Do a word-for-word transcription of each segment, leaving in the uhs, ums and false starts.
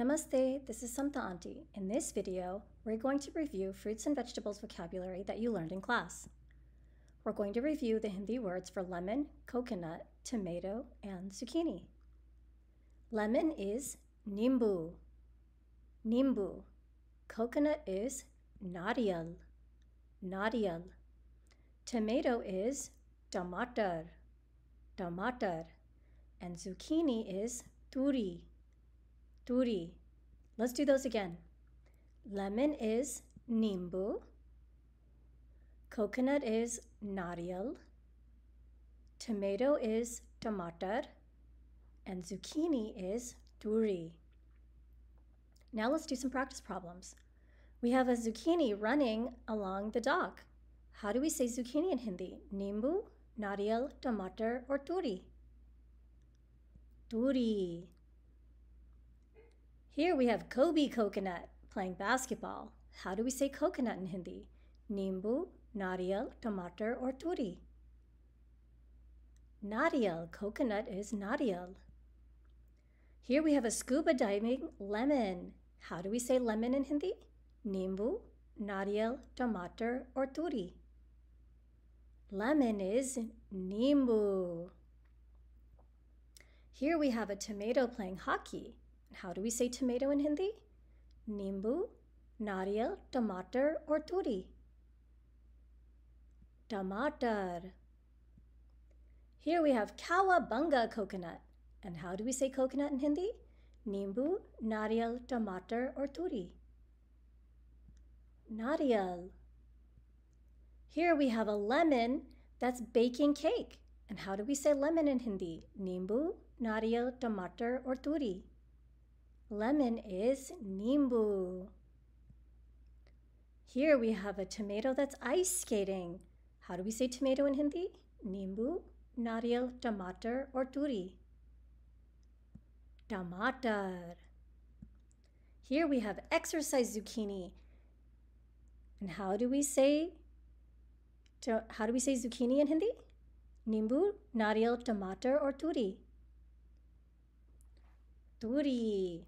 Namaste, this is Samta Auntie. In this video, we're going to review fruits and vegetables vocabulary that you learned in class. We're going to review the Hindi words for lemon, coconut, tomato, and zucchini. Lemon is nimbu. Nimbu. Coconut is nariyal. Nariyal. Tomato is tamatar. Tamatar. And zucchini is turi. Turi. Let's do those again. Lemon is nimbu. Coconut is nariyal. Tomato is tamatar. And zucchini is turi. Now let's do some practice problems. We have a zucchini running along the dock. How do we say zucchini in Hindi? Nimbu, nariyal, tamatar, or turi? Turi. Here we have Kobe Coconut playing basketball. How do we say coconut in Hindi? Nimbu, nariyal, tamatar, or turi? Nariyal. Coconut is nariyal. Here we have a scuba diving lemon. How do we say lemon in Hindi? Nimbu, nariyal, tamatar, or turi? Lemon is nimbu. Here we have a tomato playing hockey. How do we say tomato in Hindi? Nimbu, nariyal, tamatar, or turi? Tamatar. Here we have cowabunga coconut. And how do we say coconut in Hindi? Nimbu, nariyal, tamatar, or turi? Nariyal. Here we have a lemon that's baking cake. And how do we say lemon in Hindi? Nimbu, nariyal, tamatar, or turi? Lemon is nimbu. Here we have a tomato that's ice skating. How do we say tomato in Hindi? Nimbu, nariyal, tamatar, or turi? Tamatar. Here we have exercise zucchini. And how do we say to, how do we say zucchini in Hindi? Nimbu, nariyal, tamatar, or turi? Turi.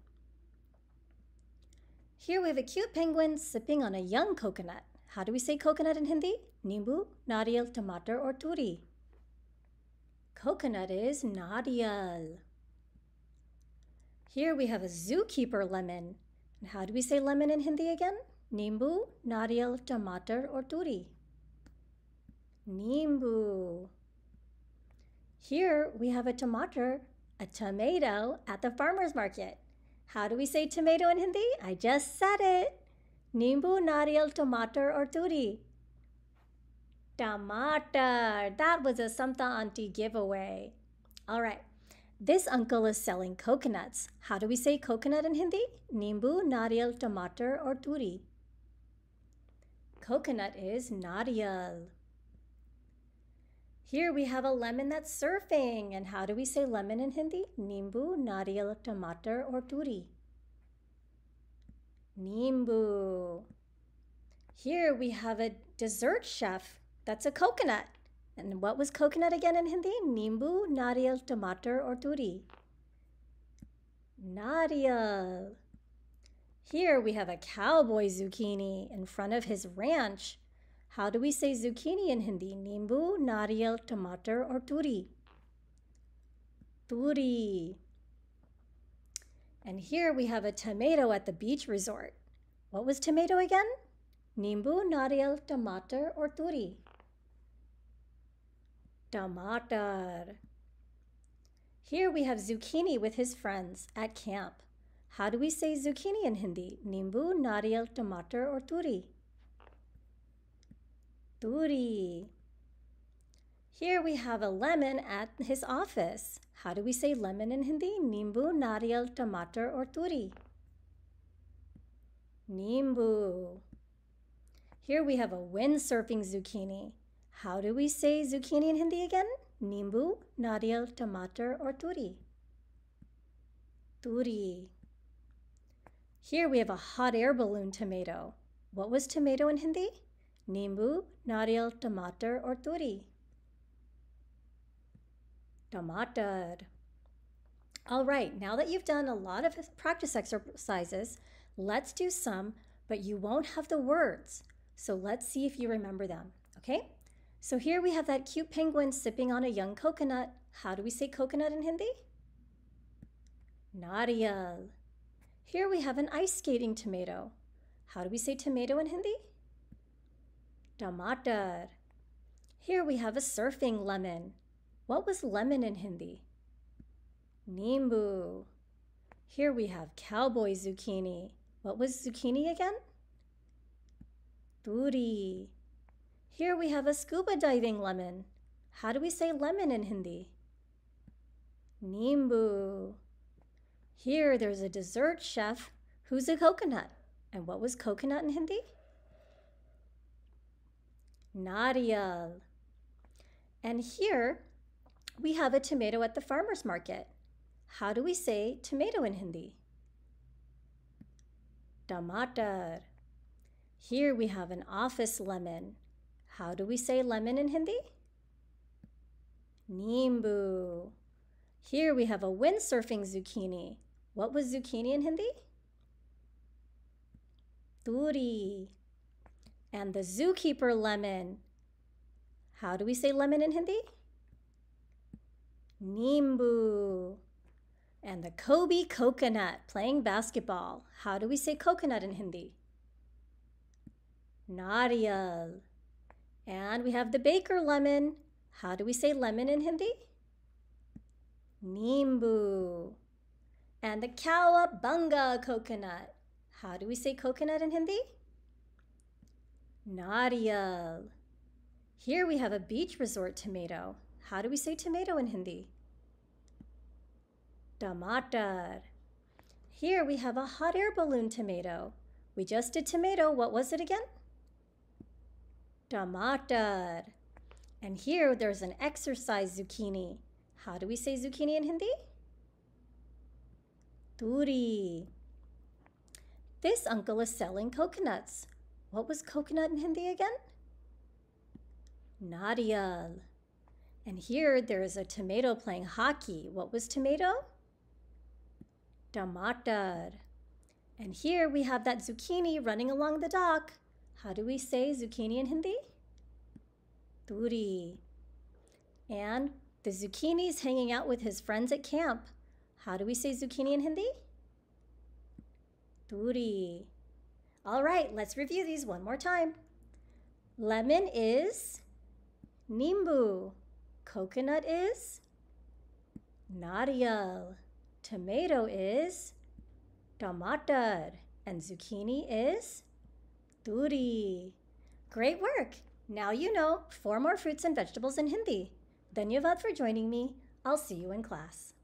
Here we have a cute penguin sipping on a young coconut. How do we say coconut in Hindi? Nimbu, nariyal, tamatar, or turi? Coconut is nariyal. Here we have a zookeeper lemon. And how do we say lemon in Hindi again? Nimbu, nariyal, tamatar, or turi? Nimbu. Here we have a tamatar, a tomato at the farmer's market. How do we say tomato in Hindi? I just said it. Nimbu, nariyal, tamatar, or turi? Tamatar. That was a Samta Auntie giveaway. All right. This uncle is selling coconuts. How do we say coconut in Hindi? Nimbu, nariyal, tamatar, or turi? Coconut is nariyal. Here we have a lemon that's surfing. And how do we say lemon in Hindi? Nimbu, nariyal, tamatar, or turi? Nimbu. Here we have a dessert chef that's a coconut. And what was coconut again in Hindi? Nimbu, nariyal, tamatar, or turi? Nariyal. Here we have a cowboy zucchini in front of his ranch. How do we say zucchini in Hindi? Nimbu, nariyal, tamatar, or turi? Turi. And here we have a tomato at the beach resort. What was tomato again? Nimbu, nariyal, tamatar, or turi? Tamatar. Here we have zucchini with his friends at camp. How do we say zucchini in Hindi? Nimbu, nariyal, tamatar, or turi? Turi. Here we have a lemon at his office. How do we say lemon in Hindi? Nimbu, nariyal, tamatar, or turi? Nimbu. Here we have a windsurfing zucchini. How do we say zucchini in Hindi again? Nimbu, nariyal, tamatar, or turi? Turi. Here we have a hot air balloon tomato. What was tomato in Hindi? Nimbu, nariyal, tamatar, or turi? Tamatar. All right, now that you've done a lot of practice exercises, let's do some, but you won't have the words. So let's see if you remember them, okay? So here we have that cute penguin sipping on a young coconut. How do we say coconut in Hindi? Nariyal. Here we have an ice skating tomato. How do we say tomato in Hindi? Tamatar. Here we have a surfing lemon. What was lemon in Hindi? Nimbu. Here we have cowboy zucchini. What was zucchini again? Turi. Here we have a scuba diving lemon. How do we say lemon in Hindi? Nimbu. Here there's a dessert chef who's a coconut. And what was coconut in Hindi? Nariyal. And here we have a tomato at the farmer's market. How do we say tomato in Hindi? Tamatar. Here we have an office lemon. How do we say lemon in Hindi? Nimbu. Here we have a windsurfing zucchini. What was zucchini in Hindi? Turi. And the zookeeper lemon. How do we say lemon in Hindi? Nimbu. And the Kobe coconut playing basketball. How do we say coconut in Hindi? Nariyal. And we have the baker lemon. How do we say lemon in Hindi? Nimbu. And the cowabunga coconut. How do we say coconut in Hindi? Nariyal. Here we have a beach resort tomato. How do we say tomato in Hindi? Tamatar. Here we have a hot air balloon tomato. We just did tomato. What was it again? Tamatar. And here there's an exercise zucchini. How do we say zucchini in Hindi? Turi. This uncle is selling coconuts. What was coconut in Hindi again? Nariyal. And here there is a tomato playing hockey. What was tomato? Tamatar. And here we have that zucchini running along the dock. How do we say zucchini in Hindi? Turi. And the zucchini is hanging out with his friends at camp. How do we say zucchini in Hindi? Turi. All right, let's review these one more time. Lemon is nimbu. Coconut is nariyal. Tomato is tamatar, and zucchini is turi. Great work! Now you know four more fruits and vegetables in Hindi. Dhanyavad for joining me. I'll see you in class.